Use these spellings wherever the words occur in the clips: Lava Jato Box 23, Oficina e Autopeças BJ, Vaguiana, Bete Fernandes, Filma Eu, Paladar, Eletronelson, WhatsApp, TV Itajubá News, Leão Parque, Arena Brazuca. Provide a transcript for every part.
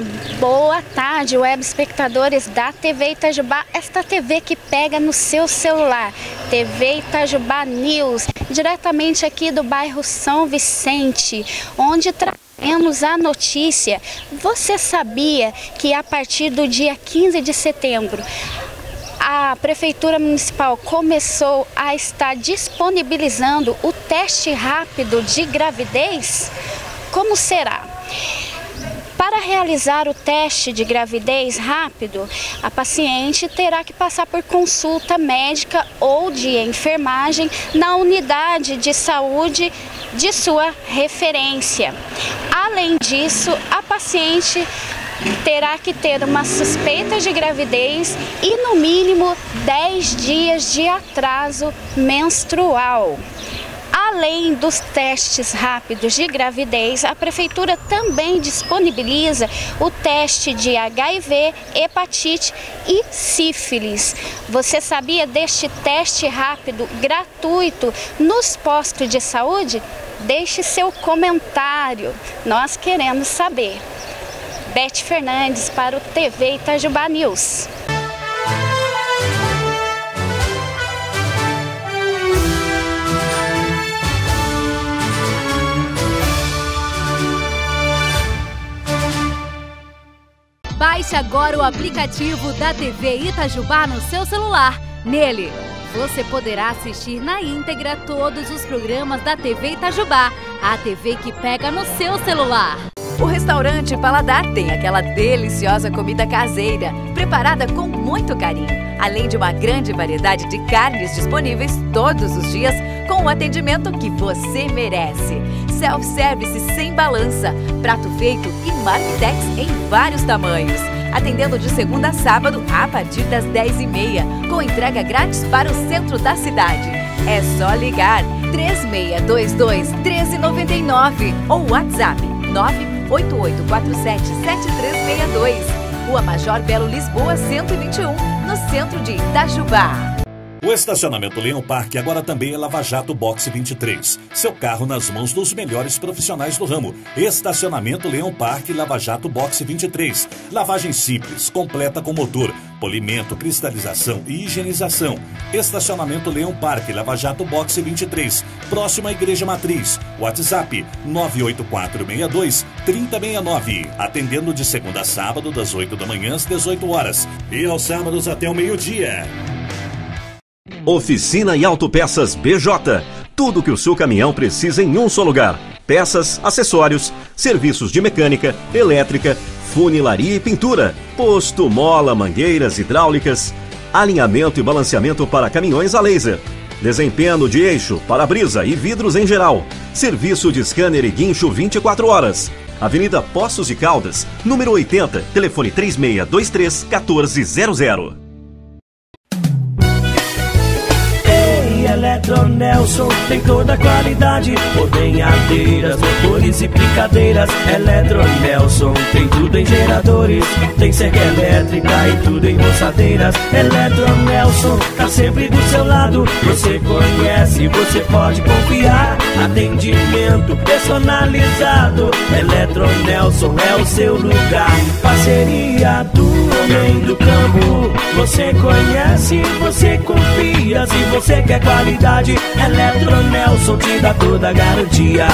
Uma boa tarde, web espectadores da TV Itajubá, esta TV que pega no seu celular, TV Itajubá News, diretamente aqui do bairro São Vicente, onde temos a notícia. Você sabia que a partir do dia 15 de setembro, a Prefeitura Municipal começou a estar disponibilizando o teste rápido de gravidez? Como será? Para realizar o teste de gravidez rápido, a paciente terá que passar por consulta médica ou de enfermagem na unidade de saúde de sua referência. Além disso, a paciente terá que ter uma suspeita de gravidez e, no mínimo, 10 dias de atraso menstrual. Além dos testes rápidos de gravidez, a Prefeitura também disponibiliza o teste de HIV, hepatite e sífilis. Você sabia deste teste rápido gratuito nos postos de saúde? Deixe seu comentário, nós queremos saber. Bete Fernandes para o TV Itajubá News. Baixe agora o aplicativo da TV Itajubá no seu celular. Nele, você poderá assistir na íntegra todos os programas da TV Itajubá, a TV que pega no seu celular. O restaurante Paladar tem aquela deliciosa comida caseira, preparada com muito carinho, além de uma grande variedade de carnes disponíveis todos os dias, com o atendimento que você merece. Self-service sem balança, prato feito e marmitex em vários tamanhos. Atendendo de segunda a sábado a partir das 10h30, com entrega grátis para o centro da cidade. É só ligar 3622-1399 ou WhatsApp 98847-7362. Rua Major Belo Lisboa 121, no centro de Itajubá. O estacionamento Leão Parque agora também é Lava Jato Box 23. Seu carro nas mãos dos melhores profissionais do ramo. Estacionamento Leão Parque Lava Jato Box 23. Lavagem simples, completa com motor, polimento, cristalização e higienização. Estacionamento Leão Parque Lava Jato Box 23. Próximo à Igreja Matriz. WhatsApp 98462-3069. Atendendo de segunda a sábado, das 8 da manhã às 18 horas. E aos sábados até o meio-dia. Oficina e Autopeças BJ. Tudo que o seu caminhão precisa em um só lugar. Peças, acessórios, serviços de mecânica, elétrica, funilaria e pintura. Posto, mola, mangueiras hidráulicas, alinhamento e balanceamento para caminhões a laser, desempenho de eixo, para-brisa e vidros em geral. Serviço de scanner e guincho 24 horas. Avenida Poços de Caldas, número 80, telefone 3623-1400. Eletronelson tem toda a qualidade, ordenhadeiras, motores e picadeiras. Eletronelson tem tudo em geradores, tem cerca elétrica e tudo em roçadeiras. Eletronelson tá sempre do seu lado, você conhece, você pode confiar. Atendimento personalizado, Eletronelson é o seu lugar. Parceria do homem do campo, você conhece, você confia, se você quer qualidade, Eletronelson te dá toda a garantia.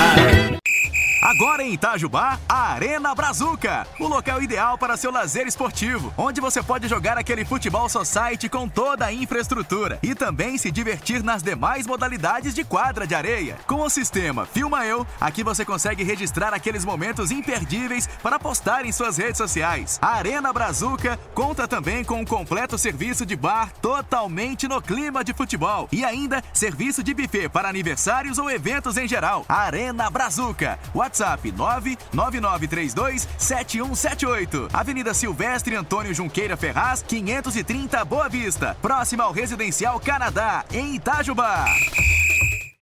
Agora em Itajubá, a Arena Brazuca, o local ideal para seu lazer esportivo, onde você pode jogar aquele futebol society com toda a infraestrutura e também se divertir nas demais modalidades de quadra de areia. Com o sistema Filma Eu, aqui você consegue registrar aqueles momentos imperdíveis para postar em suas redes sociais. A Arena Brazuca conta também com um completo serviço de bar totalmente no clima de futebol e ainda serviço de buffet para aniversários ou eventos em geral. A Arena Brazuca, WhatsApp 99932-7178. Avenida Silvestre Antônio Junqueira Ferraz, 530, Boa Vista. Próxima ao Residencial Canadá, em Itajubá.